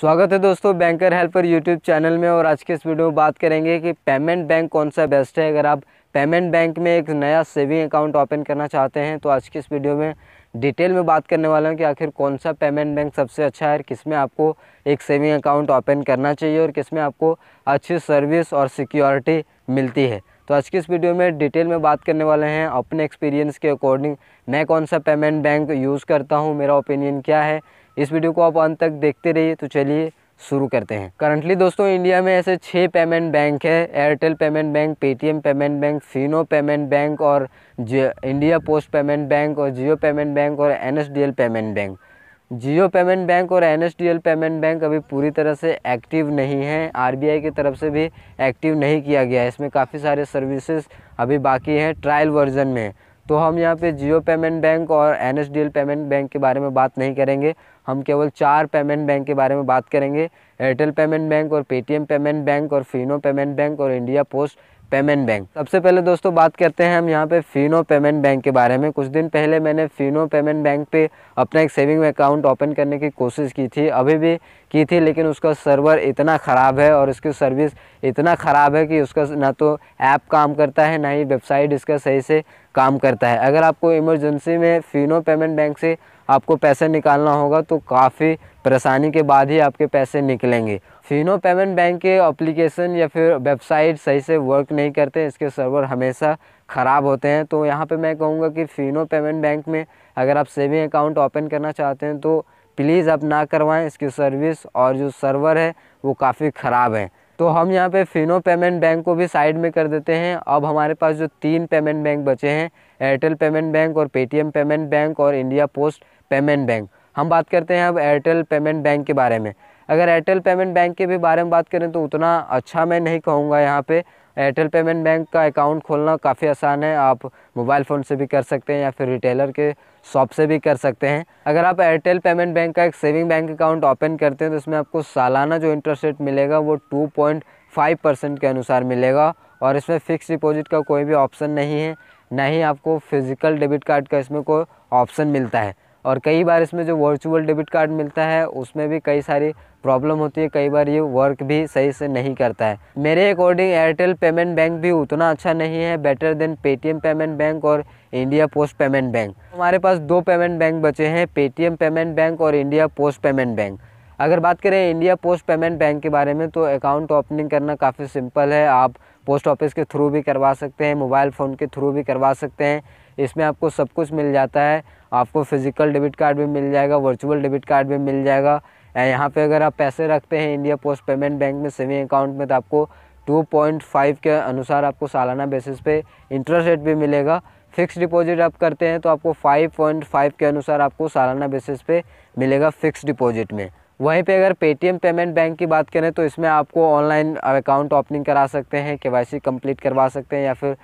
स्वागत है दोस्तों बैंकर हेल्पर यूट्यूब चैनल में। और आज के इस वीडियो में बात करेंगे कि पेमेंट बैंक कौन सा बेस्ट है। अगर आप पेमेंट बैंक में एक नया सेविंग अकाउंट ओपन करना चाहते हैं तो आज के इस वीडियो में डिटेल में बात करने वाला हूं कि आखिर कौन सा पेमेंट बैंक सबसे अच्छा है, किस में आपको एक सेविंग अकाउंट ओपन करना चाहिए और किस में आपको अच्छी सर्विस और सिक्योरिटी मिलती है। तो आज की इस वीडियो में डिटेल में बात करने वाले हैं अपने एक्सपीरियंस के अकॉर्डिंग मैं कौन सा पेमेंट बैंक यूज़ करता हूं, मेरा ओपिनियन क्या है। इस वीडियो को आप अंत तक देखते रहिए। तो चलिए शुरू करते हैं। करंटली दोस्तों इंडिया में ऐसे 6 पेमेंट बैंक है। Airtel payment bank, Paytm payment bank, Fino payment bank और इंडिया पोस्ट पेमेंट बैंक और जियो पेमेंट बैंक और NSDL payment bank. Jio payment bank और एनएसडीएल पेमेंट बैंक अभी पूरी तरह से एक्टिव नहीं है, आरबीआई की तरफ से भी एक्टिव नहीं किया गया है। इसमें काफ़ी सारे सर्विसेज अभी बाकी हैं, ट्रायल वर्जन में। तो हम यहाँ पे जियो पेमेंट बैंक और एनएसडीएल पेमेंट बैंक के बारे में बात नहीं करेंगे, हम केवल 4 पेमेंट बैंक के बारे में बात करेंगे। एयरटेल पेमेंट बैंक और पेटीएम पेमेंट बैंक और फिनो पेमेंट बैंक और इंडिया पोस्ट पेमेंट बैंक। सबसे पहले दोस्तों बात करते हैं हम यहाँ पे फिनो पेमेंट बैंक के बारे में। कुछ दिन पहले मैंने फिनो पेमेंट बैंक पे अपना एक सेविंग अकाउंट ओपन करने की कोशिश की थी, अभी भी की थी, लेकिन उसका सर्वर इतना ख़राब है और इसकी सर्विस इतना ख़राब है कि उसका ना तो ऐप काम करता है ना ही वेबसाइट इसका सही से काम करता है। अगर आपको इमरजेंसी में फिनो पेमेंट बैंक से आपको पैसे निकालना होगा तो काफ़ी परेशानी के बाद ही आपके पैसे निकलेंगे। फिनो पेमेंट बैंक के एप्लीकेशन या फिर वेबसाइट सही से वर्क नहीं करते, इसके सर्वर हमेशा ख़राब होते हैं। तो यहाँ पे मैं कहूँगा कि फिनो पेमेंट बैंक में अगर आप सेविंग अकाउंट ओपन करना चाहते हैं तो प्लीज़ आप ना करवाएं, इसकी सर्विस और जो सर्वर है वो काफ़ी ख़राब है। तो हम यहाँ पे फिनो पेमेंट बैंक को भी साइड में कर देते हैं। अब हमारे पास जो 3 पेमेंट बैंक बचे हैं, एयरटेल पेमेंट बैंक और पेटीएम पेमेंट बैंक और इंडिया पोस्ट पेमेंट बैंक। हम बात करते हैं अब एयरटेल पेमेंट बैंक के बारे में। अगर एयरटेल पेमेंट बैंक के भी बारे में बात करें तो उतना अच्छा मैं नहीं कहूँगा। यहाँ पे एयरटेल पेमेंट बैंक का अकाउंट खोलना काफ़ी आसान है, आप मोबाइल फ़ोन से भी कर सकते हैं या फिर रिटेलर के शॉप से भी कर सकते हैं। अगर आप एयरटेल पेमेंट बैंक का एक सेविंग बैंक अकाउंट ओपन करते हैं तो इसमें आपको सालाना जो इंटरेस्ट रेट मिलेगा वो 2.5% के अनुसार मिलेगा और इसमें फ़िक्स डिपॉजिट का कोई भी ऑप्शन नहीं है, ना ही आपको फिजिकल डेबिट कार्ड का इसमें कोई ऑप्शन मिलता है। और कई बार इसमें जो वर्चुअल डेबिट कार्ड मिलता है उसमें भी कई सारी प्रॉब्लम होती है, कई बार ये वर्क भी सही से नहीं करता है। मेरे अकॉर्डिंग एयरटेल पेमेंट बैंक भी उतना अच्छा नहीं है, better than Paytm payment bank और इंडिया पोस्ट पेमेंट बैंक। हमारे पास 2 पेमेंट बैंक बचे हैं, पेटीएम पेमेंट बैंक और इंडिया पोस्ट पेमेंट बैंक। अगर बात करें इंडिया पोस्ट पेमेंट बैंक के बारे में तो अकाउंट ओपनिंग करना काफ़ी सिंपल है, आप पोस्ट ऑफिस के थ्रू भी करवा सकते हैं, मोबाइल फ़ोन के थ्रू भी करवा सकते हैं। इसमें आपको सब कुछ मिल जाता है, आपको फिजिकल डेबिट कार्ड भी मिल जाएगा, वर्चुअल डेबिट कार्ड भी मिल जाएगा। यहाँ पे अगर आप पैसे रखते हैं इंडिया पोस्ट पेमेंट बैंक में सेविंग अकाउंट में तो आपको 2.5 के अनुसार आपको सालाना बेसिस पे इंटरेस्ट रेट भी मिलेगा। फ़िक्स डिपॉजिट आप करते हैं तो आपको 5.5 के अनुसार आपको सालाना बेसिस पे मिलेगा फ़िक्स डिपॉजिट में। वहीं पे अगर पेटीएम पेमेंट बैंक की बात करें तो इसमें आपको ऑनलाइन अकाउंट ओपनिंग करा सकते हैं, केवाईसी कंप्लीट करवा सकते हैं या फिर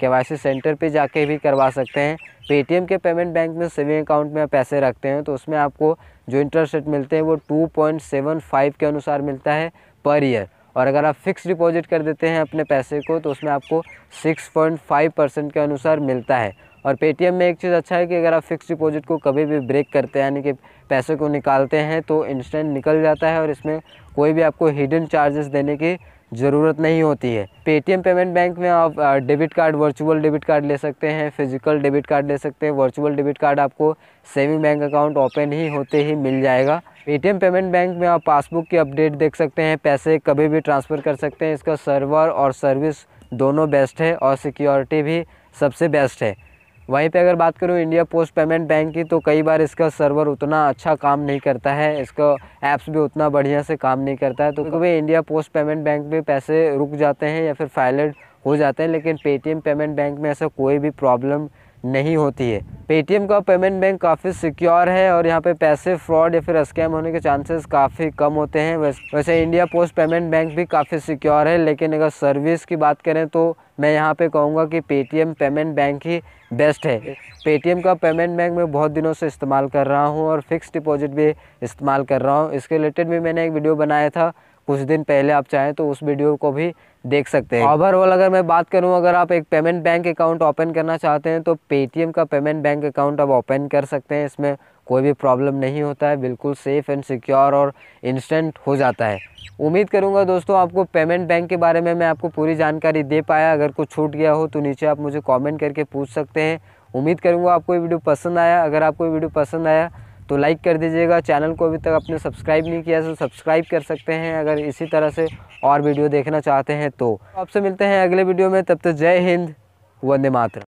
केवाईसी सेंटर पे जाके भी करवा सकते हैं। पेटीएम के पेमेंट बैंक में सेविंग अकाउंट में पैसे रखते हैं तो उसमें आपको जो इंटरेस्ट रेट मिलते हैं वो 2.75 के अनुसार मिलता है पर ईयर। और अगर आप फिक्स डिपॉजिट कर देते हैं अपने पैसे को तो उसमें आपको 6.5% के अनुसार मिलता है। और पेटीएम में एक चीज़ अच्छा है कि अगर आप फिक्स डिपॉजिट को कभी भी ब्रेक करते हैं यानी कि पैसे को निकालते हैं तो इंस्टेंट निकल जाता है और इसमें कोई भी आपको हिडन चार्जेस देने की ज़रूरत नहीं होती है। पेटीएम पेमेंट बैंक में आप debit card, virtual debit card ले सकते हैं, फिजिकल डेबिट कार्ड ले सकते हैं। वर्चुअल डेबिट कार्ड आपको सेविंग बैंक अकाउंट ओपन ही होते ही मिल जाएगा। पेटीएम पेमेंट बैंक में आप पासबुक की अपडेट देख सकते हैं, पैसे कभी भी ट्रांसफ़र कर सकते हैं। इसका सर्वर और सर्विस दोनों बेस्ट है और सिक्योरिटी भी सबसे बेस्ट है। वहीं पे अगर बात करूँ इंडिया पोस्ट पेमेंट बैंक की तो कई बार इसका सर्वर उतना अच्छा काम नहीं करता है, इसका ऐप्स भी उतना बढ़िया से काम नहीं करता है, तो कभी इंडिया पोस्ट पेमेंट बैंक में पैसे रुक जाते हैं या फिर फाइलेट हो जाते हैं। लेकिन पेटीएम पेमेंट बैंक में ऐसा कोई भी प्रॉब्लम नहीं होती है। पेटीएम का पेमेंट बैंक काफ़ी सिक्योर है और यहाँ पे पैसे फ्रॉड या फिर स्कैम होने के चांसेस काफ़ी कम होते हैं। वैसे इंडिया पोस्ट पेमेंट बैंक भी काफ़ी सिक्योर है, लेकिन अगर सर्विस की बात करें तो मैं यहाँ पे कहूँगा कि पेटीएम पेमेंट बैंक ही बेस्ट है। पेटीएम का पेमेंट बैंक मैं बहुत दिनों से इस्तेमाल कर रहा हूँ और फिक्स डिपॉजिट भी इस्तेमाल कर रहा हूँ। इसके रिलेटेड भी मैंने एक वीडियो बनाया था कुछ दिन पहले, आप चाहें तो उस वीडियो को भी देख सकते हैं। ओवरऑल अगर मैं बात करूं, अगर आप एक पेमेंट बैंक अकाउंट ओपन करना चाहते हैं तो पेटीएम का पेमेंट बैंक अकाउंट आप ओपन कर सकते हैं, इसमें कोई भी प्रॉब्लम नहीं होता है, बिल्कुल सेफ़ एंड सिक्योर और इंस्टेंट हो जाता है। उम्मीद करूंगा दोस्तों आपको पेमेंट बैंक के बारे में मैं आपको पूरी जानकारी दे पाया। अगर कुछ छूट गया हो तो नीचे आप मुझे कमेंट करके पूछ सकते हैं। उम्मीद करूंगा आपको ये वीडियो पसंद आया। अगर आपको ये वीडियो पसंद आया तो लाइक कर दीजिएगा। चैनल को अभी तक आपने सब्सक्राइब नहीं किया तो सब्सक्राइब कर सकते हैं अगर इसी तरह से और वीडियो देखना चाहते हैं तो। आपसे मिलते हैं अगले वीडियो में, तब तक जय हिंद, वंदे मातरम।